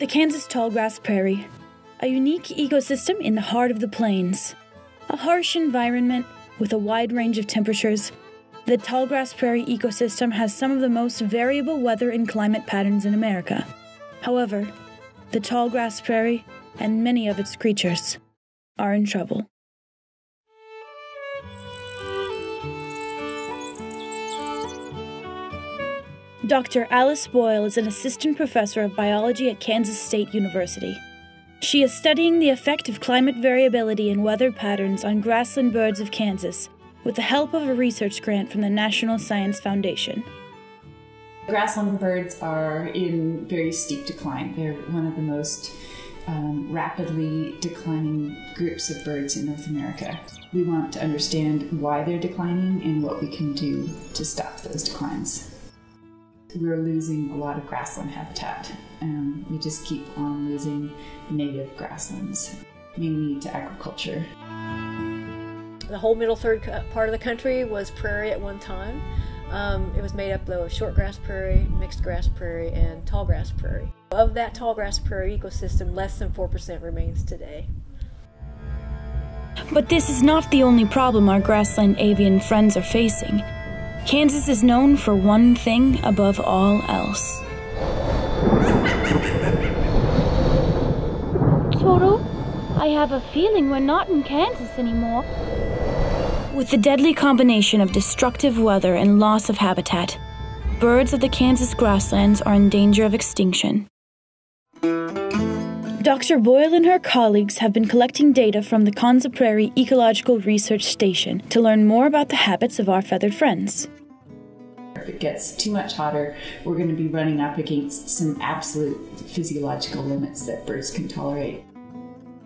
The Kansas tallgrass prairie, a unique ecosystem in the heart of the plains. A harsh environment with a wide range of temperatures, the tallgrass prairie ecosystem has some of the most variable weather and climate patterns in America. However, the tallgrass prairie and many of its creatures are in trouble. Dr. Alice Boyle is an assistant professor of biology at Kansas State University. She is studying the effect of climate variability and weather patterns on grassland birds of Kansas with the help of a research grant from the National Science Foundation. Grassland birds are in very steep decline. They're one of the most rapidly declining groups of birds in North America. We want to understand why they're declining and what we can do to stop those declines. We're losing a lot of grassland habitat. We just keep on losing native grasslands, mainly to agriculture. The whole middle third part of the country was prairie at one time. It was made up though of shortgrass prairie, mixed grass prairie, and tallgrass prairie. Of that tallgrass prairie ecosystem, less than 4% remains today. But this is not the only problem our grassland avian friends are facing. Kansas is known for one thing above all else. Toto, I have a feeling we're not in Kansas anymore. With the deadly combination of destructive weather and loss of habitat, birds of the Kansas grasslands are in danger of extinction. Dr. Boyle and her colleagues have been collecting data from the Konza Prairie Ecological Research Station to learn more about the habits of our feathered friends. If it gets too much hotter, we're going to be running up against some absolute physiological limits that birds can tolerate.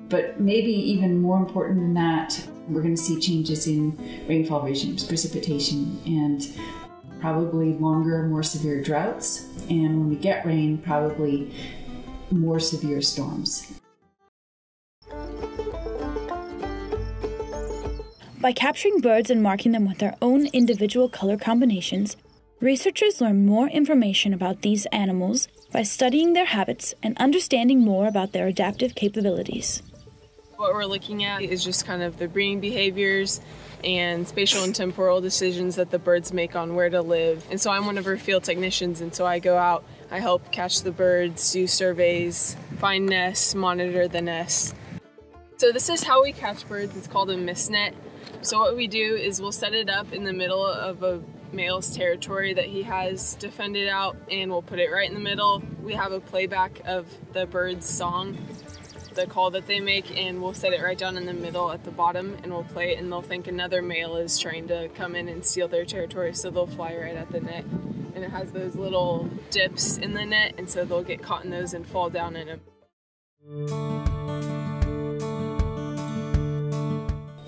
But maybe even more important than that, we're going to see changes in rainfall regimes, precipitation, and probably longer, more severe droughts. And when we get rain, probably more severe storms. By capturing birds and marking them with their own individual color combinations, researchers learn more information about these animals by studying their habits and understanding more about their adaptive capabilities. What we're looking at is just kind of the breeding behaviors and spatial and temporal decisions that the birds make on where to live. And so I'm one of her field technicians, and so I go out, I help catch the birds, do surveys, find nests, monitor the nests. So this is how we catch birds. It's called a mist net. So what we do is we'll set it up in the middle of a male's territory that he has defended out, and we'll put it right in the middle. We have a playback of the bird's song, the call that they make, and we'll set it right down in the middle at the bottom, and we'll play it, and they'll think another male is trying to come in and steal their territory, so they'll fly right at the net. And it has those little dips in the net, and so they'll get caught in those and fall down in them.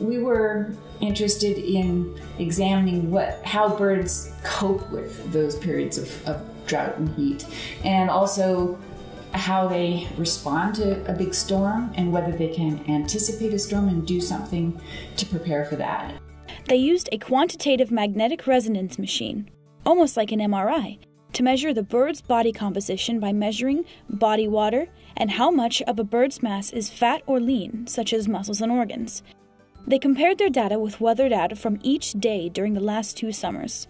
We were interested in examining how birds cope with those periods of drought and heat, and also how they respond to a big storm and whether they can anticipate a storm and do something to prepare for that. They used a quantitative magnetic resonance machine, almost like an MRI, to measure the bird's body composition by measuring body water and how much of a bird's mass is fat or lean, such as muscles and organs. They compared their data with weather data from each day during the last two summers.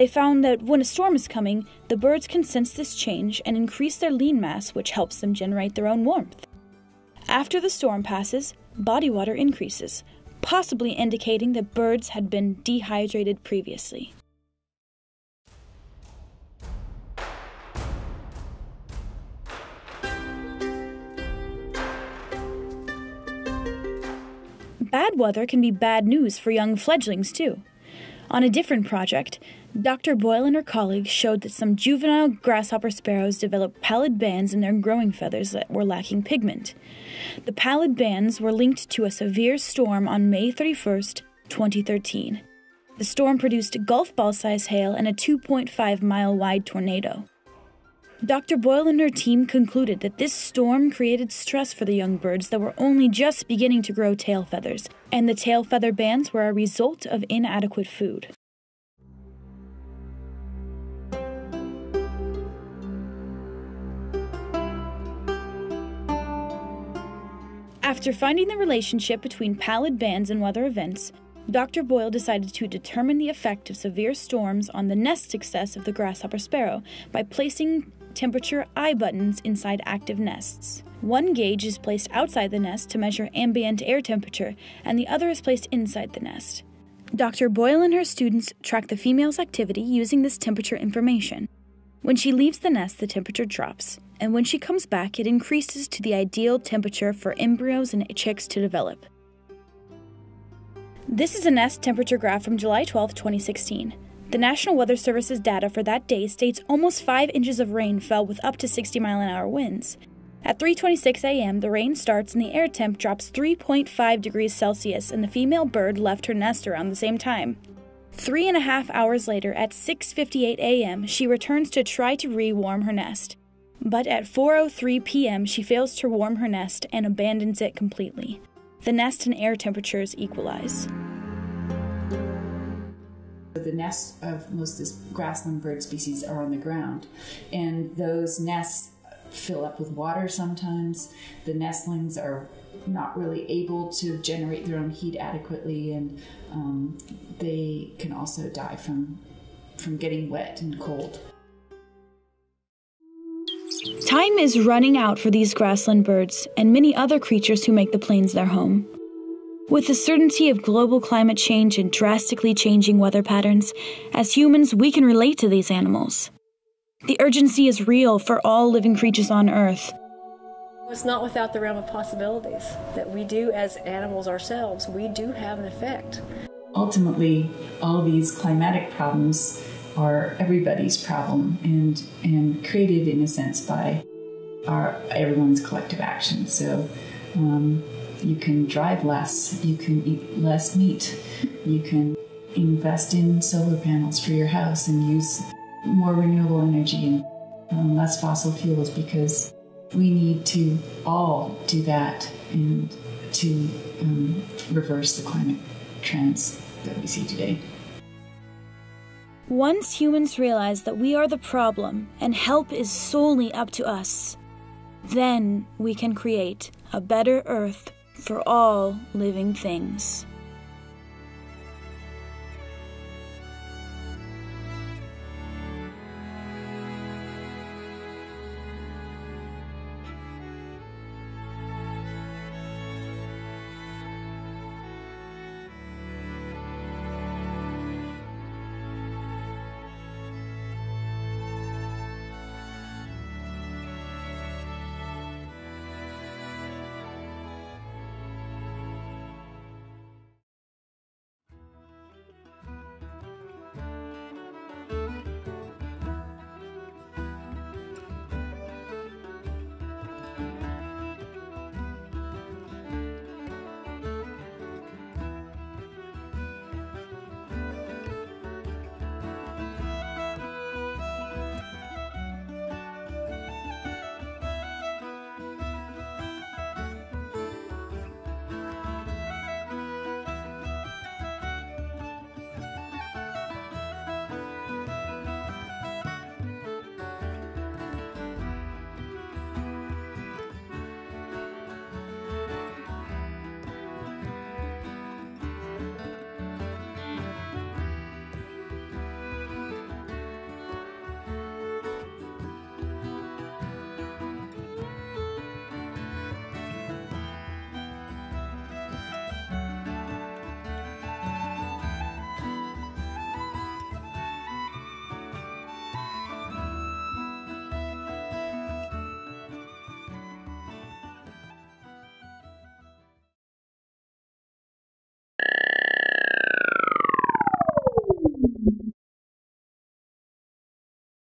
They found that when a storm is coming, the birds can sense this change and increase their lean mass, which helps them generate their own warmth. After the storm passes, body water increases, possibly indicating that birds had been dehydrated previously. Bad weather can be bad news for young fledglings, too. On a different project, Dr. Boyle and her colleagues showed that some juvenile grasshopper sparrows developed pallid bands in their growing feathers that were lacking pigment. The pallid bands were linked to a severe storm on May 31st, 2013. The storm produced golf ball-sized hail and a 2.5-mile-wide tornado. Dr. Boyle and her team concluded that this storm created stress for the young birds that were only just beginning to grow tail feathers, and the tail feather bands were a result of inadequate food. After finding the relationship between pallid bands and weather events, Dr. Boyle decided to determine the effect of severe storms on the nest success of the grasshopper sparrow by placing temperature eye buttons inside active nests. One gauge is placed outside the nest to measure ambient air temperature, and the other is placed inside the nest. Dr. Boyle and her students track the female's activity using this temperature information. When she leaves the nest, the temperature drops, and when she comes back, it increases to the ideal temperature for embryos and chicks to develop. This is a nest temperature graph from July 12, 2016. The National Weather Service's data for that day states almost 5 inches of rain fell with up to 60-mile-an-hour winds. At 3:26 a.m., the rain starts and the air temp drops 3.5 degrees Celsius, and the female bird left her nest around the same time. 3.5 hours later, at 6:58 a.m., she returns to try to re-warm her nest. But at 4:03 p.m., she fails to warm her nest and abandons it completely. The nest and air temperatures equalize. The nests of most of this grassland bird species are on the ground, and those nests fill up with water sometimes. The nestlings are not really able to generate their own heat adequately, and they can also die from getting wet and cold. Time is running out for these grassland birds and many other creatures who make the plains their home. With the certainty of global climate change and drastically changing weather patterns, as humans we can relate to these animals. The urgency is real for all living creatures on Earth. It's not without the realm of possibilities that we do as animals ourselves. We do have an effect. Ultimately, all these climatic problems are everybody's problem and created, in a sense, by everyone's collective action. So you can drive less, you can eat less meat, you can invest in solar panels for your house and use more renewable energy and less fossil fuels, because we need to all do that and to reverse the climate trends that we see today. Once humans realize that we are the problem and help is solely up to us, then we can create a better Earth for all living things.